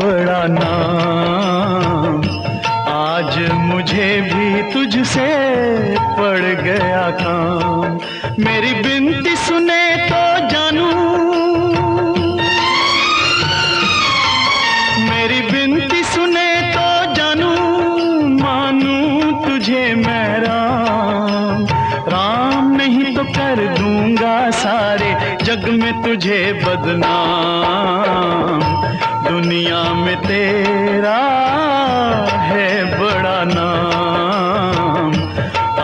बड़ा नाम, आज मुझे भी तुझसे पड़ गया काम। मेरी बिनती सुने तो जानू, मेरी बिनती सुने तो जानू, मानू तुझे मैं राम। राम नहीं तो कर दूंगा सारे जग में तुझे बदनाम। दुनिया में तेरा है बड़ा नाम,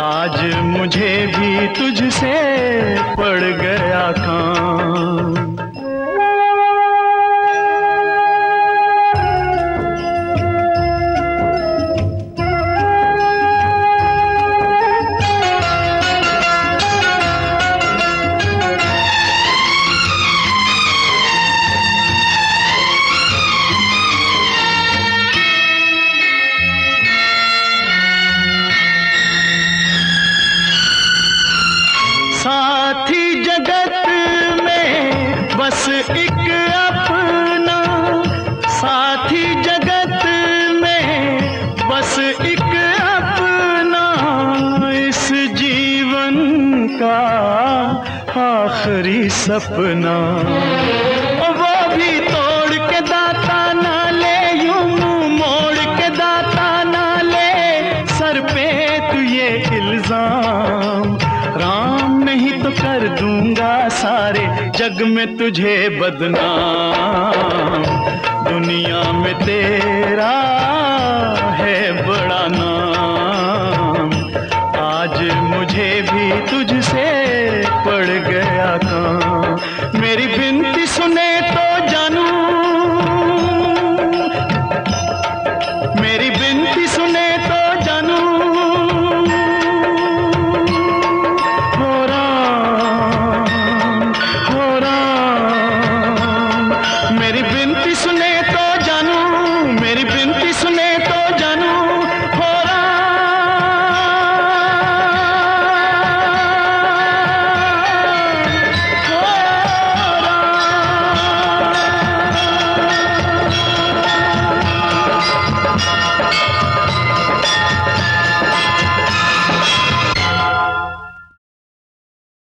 आज मुझे भी तुझसे पड़ गया काम। सपना वो भी तोड़ के दाता ना ले, यूं मुंह मोड़ के दाता ना ले, सर पे तू ये इल्जाम। राम नहीं तो कर दूंगा सारे जग में तुझे बदनाम। दुनिया में तेरा है बड़ा नाम,